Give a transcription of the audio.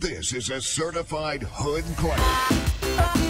This is a certified hood claim.